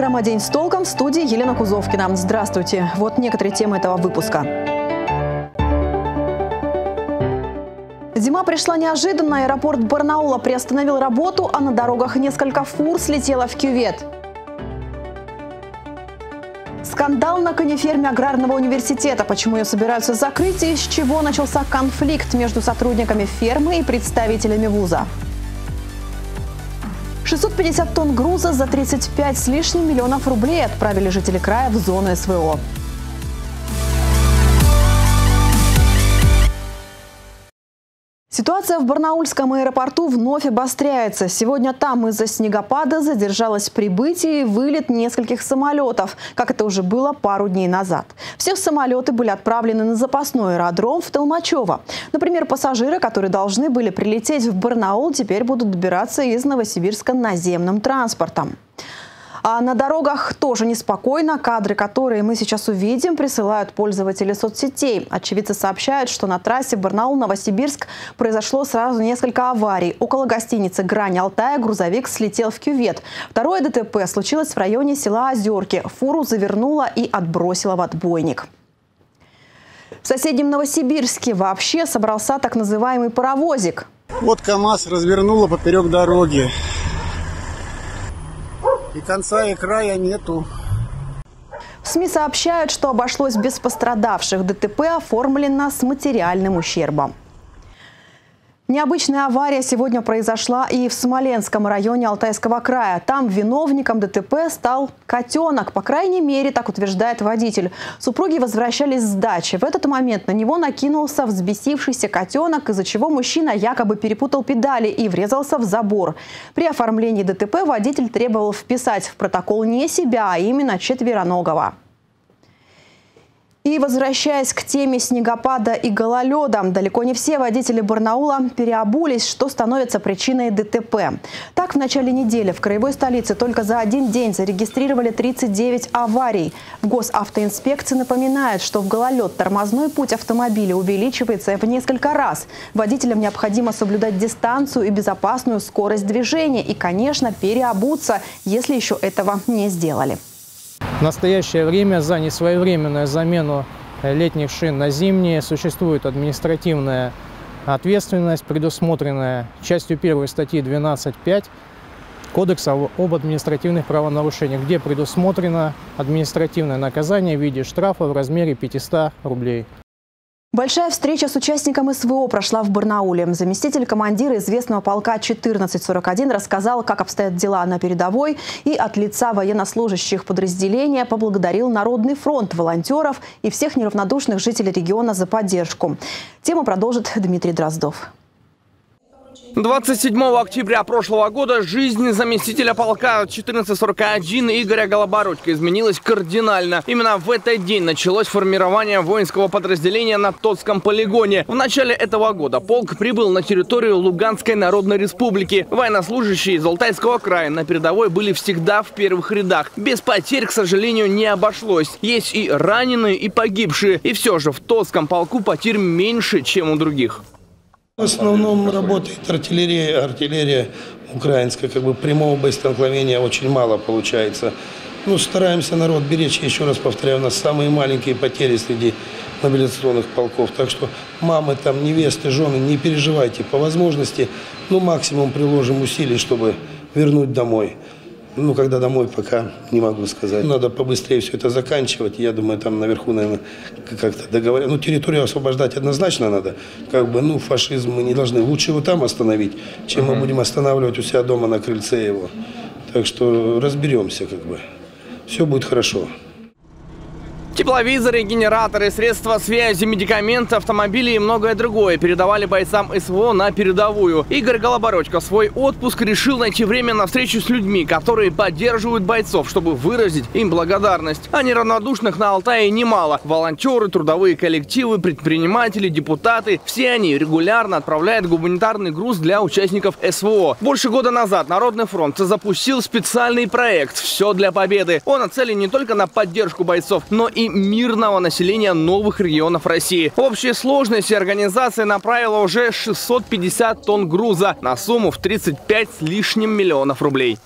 Программа «День с толком», в студии Елена Кузовкина. Здравствуйте. Вот некоторые темы этого выпуска. Зима пришла неожиданно. Аэропорт Барнаула приостановил работу, а на дорогах несколько фур слетело в кювет. Скандал на кониферме Аграрного университета. Почему ее собираются закрыть и с чего начался конфликт между сотрудниками фермы и представителями вуза? 650 тонн груза за 35 с лишним миллионов рублей отправили жители края в зону СВО. Ситуация в Барнаульском аэропорту вновь обостряется. Сегодня там из-за снегопада задержалось прибытие и вылет нескольких самолетов, как это уже было пару дней назад. Все самолеты были отправлены на запасной аэродром в Толмачево. Например, пассажиры, которые должны были прилететь в Барнаул, теперь будут добираться из Новосибирска наземным транспортом. А на дорогах тоже неспокойно. Кадры, которые мы сейчас увидим, присылают пользователи соцсетей. Очевидцы сообщают, что на трассе Барнаул-Новосибирск произошло сразу несколько аварий. Около гостиницы «Грань Алтая» грузовик слетел в кювет. Второе ДТП случилось в районе села Озерки. Фуру завернуло и отбросило в отбойник. В соседнем Новосибирске вообще собрался так называемый паровозик. Вот КАМАЗ развернуло поперек дороги. И конца, и края нету. В СМИ сообщают, что обошлось без пострадавших. ДТП оформлено с материальным ущербом. Необычная авария сегодня произошла и в Смоленском районе Алтайского края. Там виновником ДТП стал котенок. По крайней мере, так утверждает водитель. Супруги возвращались с дачи. В этот момент на него накинулся взбесившийся котенок, из-за чего мужчина якобы перепутал педали и врезался в забор. При оформлении ДТП водитель требовал вписать в протокол не себя, а именно четвероногого. И возвращаясь к теме снегопада и гололеда, далеко не все водители Барнаула переобулись, что становится причиной ДТП. Так, в начале недели в краевой столице только за один день зарегистрировали 39 аварий. В госавтоинспекции напоминают, что в гололед тормозной путь автомобиля увеличивается в несколько раз. Водителям необходимо соблюдать дистанцию и безопасную скорость движения и, конечно, переобуться, если еще этого не сделали. В настоящее время за несвоевременную замену летних шин на зимние существует административная ответственность, предусмотренная частью 1 статьи 12.5 Кодекса об административных правонарушениях, где предусмотрено административное наказание в виде штрафа в размере 500 рублей. Большая встреча с участником СВО прошла в Барнауле. Заместитель командира известного полка 1441 рассказал, как обстоят дела на передовой, и от лица военнослужащих подразделения поблагодарил Народный фронт, волонтеров и всех неравнодушных жителей региона за поддержку. Тему продолжит Дмитрий Дроздов. 27 октября прошлого года жизнь заместителя полка 1441 Игоря Голобородько изменилась кардинально. Именно в этот день началось формирование воинского подразделения на Тоцком полигоне. В начале этого года полк прибыл на территорию Луганской Народной Республики. Военнослужащие из Алтайского края на передовой были всегда в первых рядах. Без потерь, к сожалению, не обошлось. Есть и раненые, и погибшие. И все же в Тоцком полку потерь меньше, чем у других. В основном работает артиллерия, украинская, как бы прямого боестолкновения очень мало получается. Ну, стараемся народ беречь, еще раз повторяю, у нас самые маленькие потери среди мобилизационных полков. Так что мамы, там, невесты, жены, не переживайте, по возможности, ну, максимум приложим усилий, чтобы вернуть домой. Ну, когда домой, пока не могу сказать. Надо побыстрее все это заканчивать. Я думаю, там наверху, наверное, как-то договорятся. Ну, территорию освобождать однозначно надо. Как бы, ну, фашизм мы не должны. Лучше его там остановить, чем мы будем останавливать у себя дома на крыльце его. Так что разберемся, как бы. Все будет хорошо. Тепловизоры, генераторы, средства связи, медикаменты, автомобили и многое другое передавали бойцам СВО на передовую. Игорь Голобородько в свой отпуск решил найти время на встречу с людьми, которые поддерживают бойцов, чтобы выразить им благодарность. А неравнодушных на Алтае немало. Волонтеры, трудовые коллективы, предприниматели, депутаты – все они регулярно отправляют гуманитарный груз для участников СВО. Больше года назад Народный фронт запустил специальный проект «Все для победы». Он нацелен не только на поддержку бойцов, но и мирного населения новых регионов России. В общей сложности организация направила уже 650 тонн груза на сумму в 35 с лишним миллионов рублей.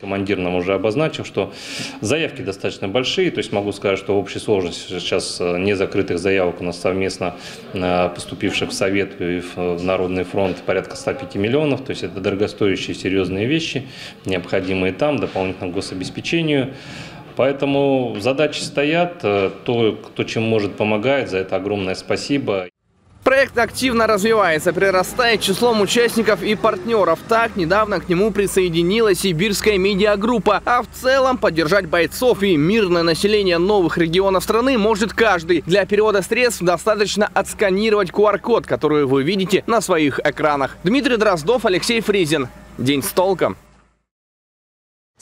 Командир нам уже обозначил, что заявки достаточно большие, то есть могу сказать, что в общей сложности сейчас незакрытых заявок у нас совместно поступивших в Совет и в Народный фронт порядка 105 миллионов, то есть это дорогостоящие серьезные вещи, необходимые там, дополнительно к гособеспечению. Поэтому задачи стоят, то, кто чем может, помогает, за это огромное спасибо. Проект активно развивается, прирастает числом участников и партнеров. Так, недавно к нему присоединилась сибирская медиагруппа. А в целом поддержать бойцов и мирное население новых регионов страны может каждый. Для перевода средств достаточно отсканировать QR-код, который вы видите на своих экранах. Дмитрий Дроздов, Алексей Фризин. День с толком.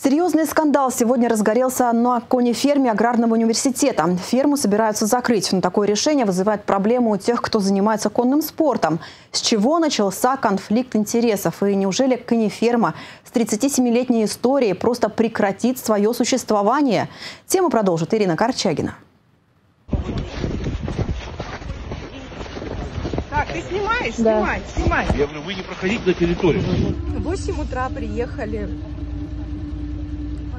Серьезный скандал сегодня разгорелся на кониферме Аграрного университета. Ферму собираются закрыть, но такое решение вызывает проблему у тех, кто занимается конным спортом. С чего начался конфликт интересов? И неужели кониферма с 37-летней историей просто прекратит свое существование? Тему продолжит Ирина Корчагина. Ты снимаешь? Да. Снимай. Я говорю, вы не проходите на территорию. В 8 утра приехали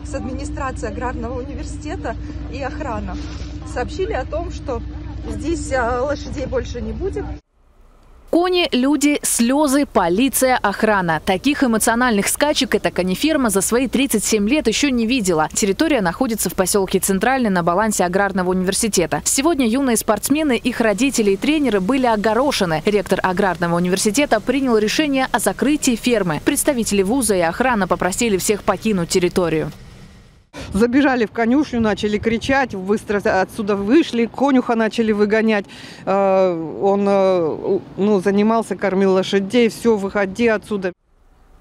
с администрации Аграрного университета и охрана. Сообщили о том, что здесь лошадей больше не будет. Кони, люди, слезы, полиция, охрана. Таких эмоциональных скачек эта кониферма за свои 37 лет еще не видела. Территория находится в поселке Центральный на балансе Аграрного университета. Сегодня юные спортсмены, их родители и тренеры были огорошены. Ректор Аграрного университета принял решение о закрытии фермы. Представители вуза и охрана попросили всех покинуть территорию. Забежали в конюшню, начали кричать, быстро отсюда вышли, конюха начали выгонять. Он занимался, кормил лошадей, все, выходи отсюда.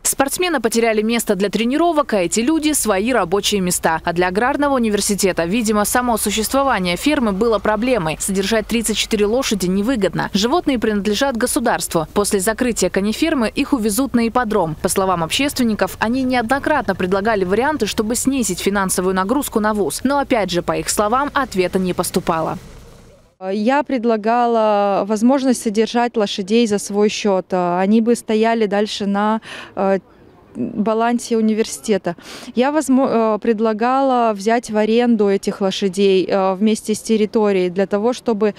Спортсмены потеряли место для тренировок, а эти люди – свои рабочие места. А для Аграрного университета, видимо, само существование фермы было проблемой. Содержать 34 лошади невыгодно. Животные принадлежат государству. После закрытия конифермы их увезут на ипподром. По словам общественников, они неоднократно предлагали варианты, чтобы снизить финансовую нагрузку на вуз. Но опять же, по их словам, ответа не поступало. Я предлагала возможность содержать лошадей за свой счет. Они бы стояли дальше на балансе университета. Я предлагала взять в аренду этих лошадей вместе с территорией для того, чтобы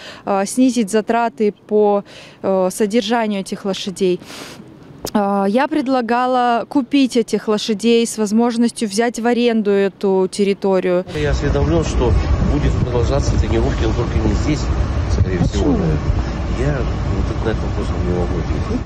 снизить затраты по содержанию этих лошадей. Я предлагала купить этих лошадей с возможностью взять в аренду эту территорию. Я осведомлен, что будет продолжаться тренировки, но только не здесь, скорее всего. Я на этот вопрос не могу ответить.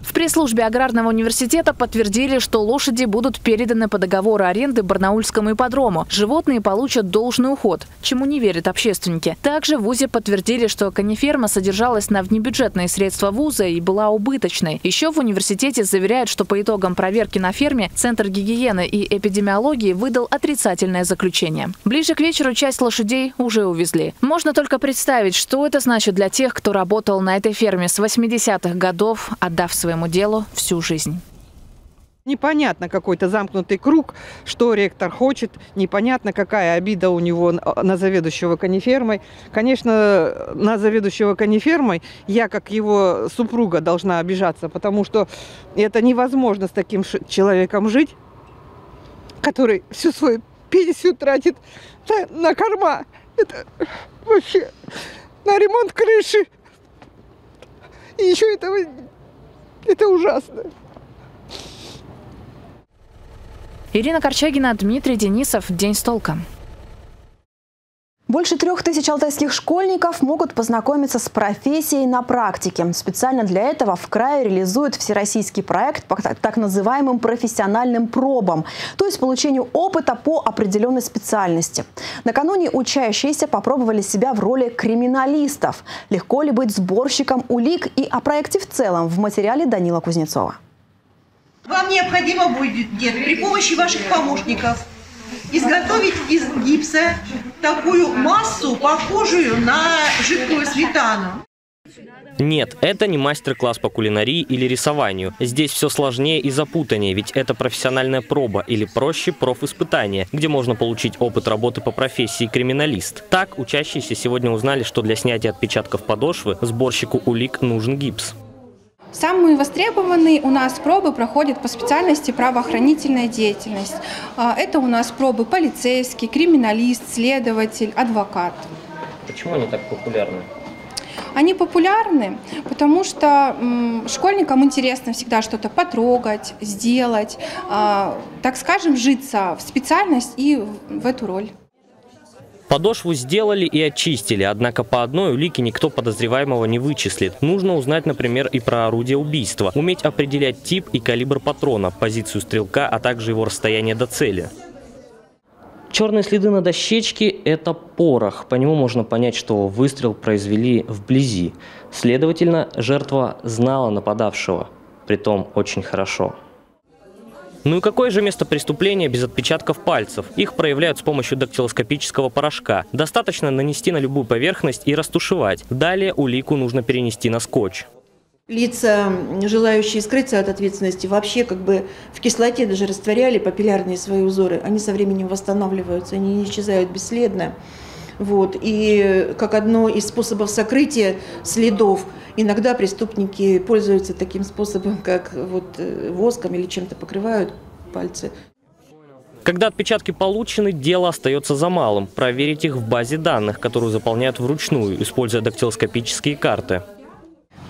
В пресс-службе Аграрного университета подтвердили, что лошади будут переданы по договору аренды Барнаульскому ипподрому. Животные получат должный уход, чему не верят общественники. Также в вузе подтвердили, что кониферма содержалась на внебюджетные средства вуза и была убыточной. Еще в университете заверяют, что по итогам проверки на ферме Центр гигиены и эпидемиологии выдал отрицательное заключение. Ближе к вечеру часть лошадей уже увезли. Можно только представить, что это значит для тех, кто работал на этой ферме с 80-х годов, отдав своему делу всю жизнь. Непонятно, какой-то замкнутый круг, что ректор хочет, непонятно, какая обида у него на заведующего конифермой. Конечно, на заведующего конифермой я, как его супруга, должна обижаться, потому что это невозможно с таким человеком жить, который всю свою пенсию тратит на корма, это вообще на ремонт крыши. И еще этого... Это ужасно. Ирина Корчагина, Дмитрий Денисов. День с толком. Больше 3000 алтайских школьников могут познакомиться с профессией на практике. Специально для этого в крае реализуют всероссийский проект по так называемым профессиональным пробам, то есть получению опыта по определенной специальности. Накануне учащиеся попробовали себя в роли криминалистов. Легко ли быть сборщиком улик? И о проекте в целом в материале Данила Кузнецова. Вам необходимо будет при помощи ваших помощников изготовить из гипса такую массу, похожую на жидкую сметану. Нет, это не мастер-класс по кулинарии или рисованию. Здесь все сложнее и запутаннее, ведь это профессиональная проба или проще профиспытание, где можно получить опыт работы по профессии криминалист. Так, учащиеся сегодня узнали, что для снятия отпечатков подошвы сборщику улик нужен гипс. Самые востребованные у нас пробы проходят по специальности правоохранительная деятельность. Это у нас пробы полицейский, криминалист, следователь, адвокат. Почему они так популярны? Они популярны, потому что школьникам интересно всегда что-то потрогать, сделать, так скажем, вжиться в специальность и в эту роль. Подошву сделали и очистили, однако по одной улике никто подозреваемого не вычислит. Нужно узнать, например, и про орудие убийства, уметь определять тип и калибр патрона, позицию стрелка, а также его расстояние до цели. Черные следы на дощечке – это порох. По нему можно понять, что выстрел произвели вблизи. Следовательно, жертва знала нападавшего, притом очень хорошо. Ну и какое же место преступления без отпечатков пальцев? Их проявляют с помощью дактилоскопического порошка. Достаточно нанести на любую поверхность и растушевать. Далее улику нужно перенести на скотч. Лица, желающие скрыться от ответственности, вообще как бы в кислоте даже растворяли папиллярные свои узоры. Они со временем восстанавливаются, они не исчезают бесследно. Вот. И как одно из способов сокрытия следов, иногда преступники пользуются таким способом, как вот воском или чем-то покрывают пальцы. Когда отпечатки получены, дело остается за малым – проверить их в базе данных, которую заполняют вручную, используя дактилоскопические карты.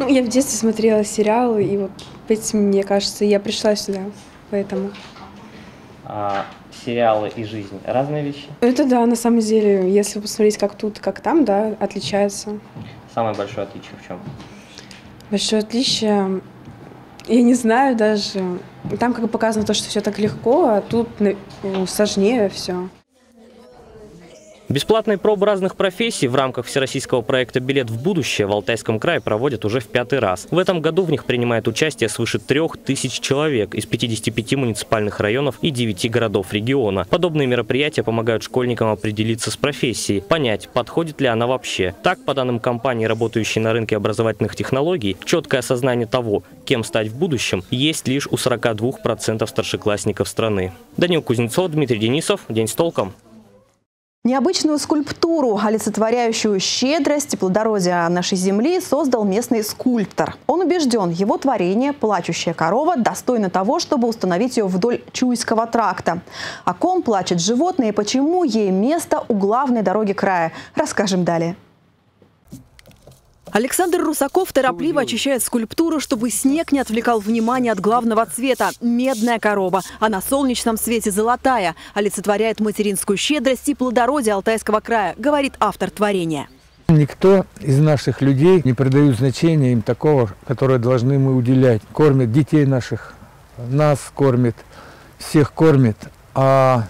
Ну, я в детстве смотрела сериалы, и вот этим, мне кажется, я пришла сюда, поэтому. А сериалы и жизнь – разные вещи? Это да, на самом деле, если посмотреть как тут, как там, да, отличается. Самое большое отличие в чем? Большое отличие, я не знаю даже, там как бы показано то, что все так легко, а тут сложнее все. Бесплатные пробы разных профессий в рамках всероссийского проекта «Билет в будущее» в Алтайском крае проводят уже в 5-й раз. В этом году в них принимает участие свыше 3000 человек из 55 муниципальных районов и 9 городов региона. Подобные мероприятия помогают школьникам определиться с профессией, понять, подходит ли она вообще. Так, по данным компании, работающей на рынке образовательных технологий, четкое осознание того, кем стать в будущем, есть лишь у 42% старшеклассников страны. Данила Кузнецова, Дмитрий Денисов. День с толком. Необычную скульптуру, олицетворяющую щедрость и плодородие нашей земли, создал местный скульптор. Он убежден, его творение «Плачущая корова» достойно того, чтобы установить ее вдоль Чуйского тракта. О ком плачет животное и почему ей место у главной дороги края, расскажем далее. Александр Русаков торопливо очищает скульптуру, чтобы снег не отвлекал внимание от главного цвета – медная корова. А на солнечном свете золотая. Олицетворяет материнскую щедрость и плодородие Алтайского края, говорит автор творения. Никто из наших людей не придает значения им такого, которое должны мы уделять. Кормят детей наших, нас кормит, всех кормит. А,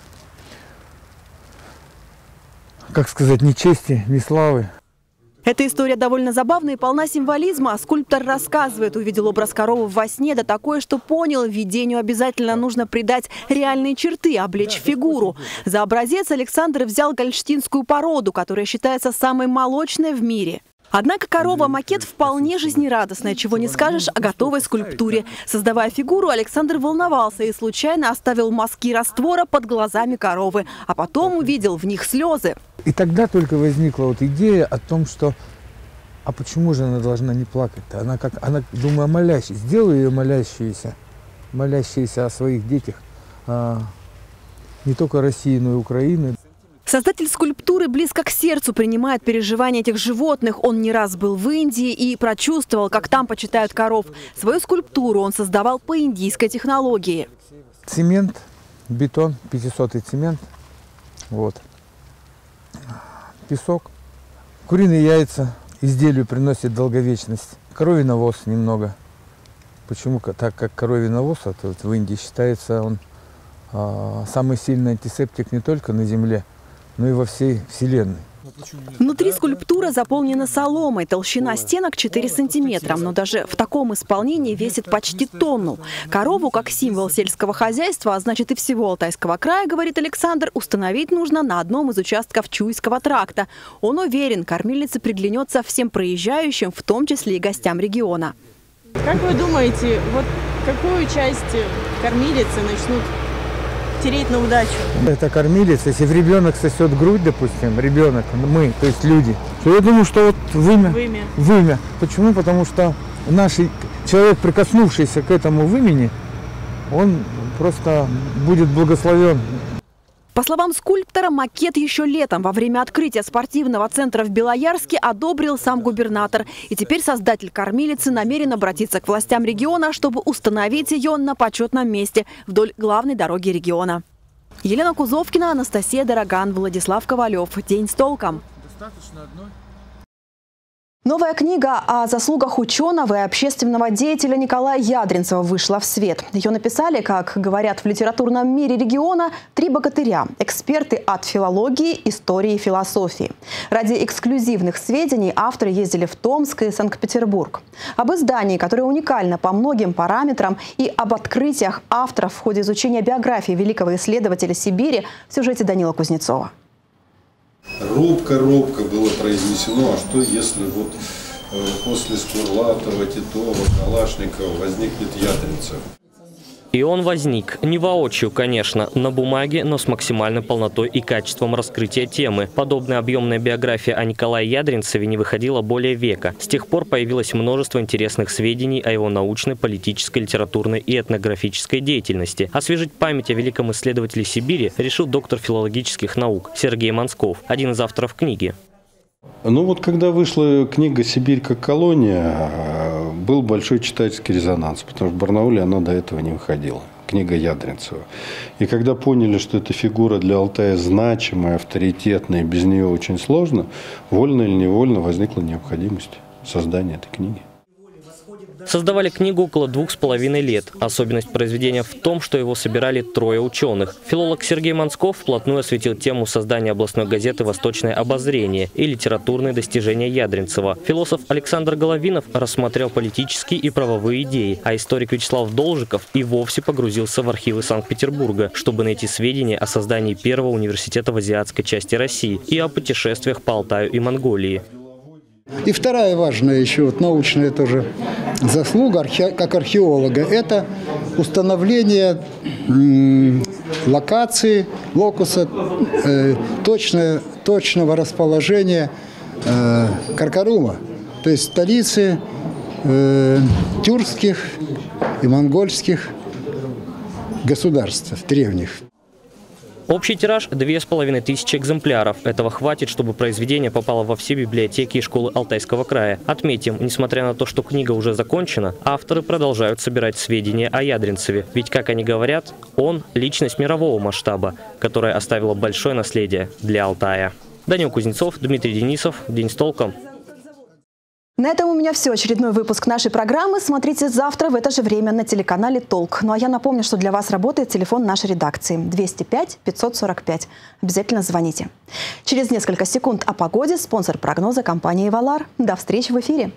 как сказать, ни чести, ни славы. Эта история довольно забавная и полна символизма. Скульптор рассказывает, увидел образ коровы во сне, да такое, что понял, видению обязательно нужно придать реальные черты, облечь фигуру. За образец Александр взял гольштинскую породу, которая считается самой молочной в мире. Однако корова-макет вполне жизнерадостная, чего не скажешь о готовой скульптуре. Создавая фигуру, Александр волновался и случайно оставил мазки раствора под глазами коровы, а потом увидел в них слезы. И тогда только возникла вот идея о том, что а почему же она должна не плакать-то? Она, как, она, думаю, молящая. Сделаю ее молящиеся о своих детях, не только России, но и Украины. Создатель скульптуры близко к сердцу принимает переживания этих животных. Он не раз был в Индии и прочувствовал, как там почитают коров. Свою скульптуру он создавал по индийской технологии. Цемент, бетон, 500-й цемент, вот, песок, куриные яйца. Изделию приносит долговечность. Коровий навоз немного. Почему? Так как коровий навоз вот в Индии считается он самый сильный антисептик не только на земле, ну и во всей вселенной. Внутри скульптура заполнена соломой. Толщина стенок 4 сантиметра, но даже в таком исполнении весит почти тонну. Корову как символ сельского хозяйства, а значит и всего Алтайского края, говорит Александр, установить нужно на одном из участков Чуйского тракта. Он уверен, кормилица приглянется всем проезжающим, в том числе и гостям региона. Как вы думаете, вот какую часть кормилицы начнут тереть на удачу? Это кормилец. Если ребенок сосет грудь, допустим, ребенок, мы, то есть люди, то я думаю, что вот вымя. Почему? Потому что наши человек, прикоснувшийся к этому вымени, он просто будет благословен. По словам скульптора, макет еще летом во время открытия спортивного центра в Белоярске одобрил сам губернатор. И теперь создатель кормилицы намерен обратиться к властям региона, чтобы установить ее на почетном месте вдоль главной дороги региона. Елена Кузовкина, Анастасия Дороган, Владислав Ковалев. День с толком. Достаточно одной. Новая книга о заслугах ученого и общественного деятеля Николая Ядринцева вышла в свет. Ее написали, как говорят в литературном мире региона, три богатыря – эксперты от филологии, истории и философии. Ради эксклюзивных сведений авторы ездили в Томск и Санкт-Петербург. Об издании, которое уникально по многим параметрам, и об открытиях авторов в ходе изучения биографии великого исследователя Сибири в сюжете Данила Кузнецова. Робко-робко было произнесено, а что если вот после Скурлатова, Титова, Калашникова возникнет Ядринцев? И он возник. Не воочию, конечно, на бумаге, но с максимальной полнотой и качеством раскрытия темы. Подобная объемная биография о Николае Ядринцеве не выходила более века. С тех пор появилось множество интересных сведений о его научной, политической, литературной и этнографической деятельности. Освежить память о великом исследователе Сибири решил доктор филологических наук Сергей Мансков, один из авторов книги. Ну вот когда вышла книга «Сибирь как колония», был большой читательский резонанс, потому что в Барнауле она до этого не выходила, книга Ядринцева. И когда поняли, что эта фигура для Алтая значимая, авторитетная, без нее очень сложно, вольно или невольно возникла необходимость создания этой книги. Создавали книгу около 2,5 лет. Особенность произведения в том, что его собирали трое ученых. Филолог Сергей Мансков вплотную осветил тему создания областной газеты «Восточное обозрение» и литературные достижения Ядринцева. Философ Александр Головинов рассмотрел политические и правовые идеи, а историк Вячеслав Должиков и вовсе погрузился в архивы Санкт-Петербурга, чтобы найти сведения о создании первого университета в азиатской части России и о путешествиях по Алтаю и Монголии. И вторая важная еще вот научная тоже заслуга как археолога – это установление локации, локуса, точного расположения Каркарума, то есть столицы тюркских и монгольских государств древних. Общий тираж – 2500 экземпляров. Этого хватит, чтобы произведение попало во все библиотеки и школы Алтайского края. Отметим, несмотря на то, что книга уже закончена, авторы продолжают собирать сведения о Ядринцеве. Ведь, как они говорят, он – личность мирового масштаба, которая оставила большое наследие для Алтая. Данил Кузнецов, Дмитрий Денисов. День с толком. На этом у меня все. Очередной выпуск нашей программы смотрите завтра в это же время на телеканале «Толк». Ну а я напомню, что для вас работает телефон нашей редакции 205 545. Обязательно звоните. Через несколько секунд о погоде спонсор прогноза – компания «Ивалар». До встречи в эфире.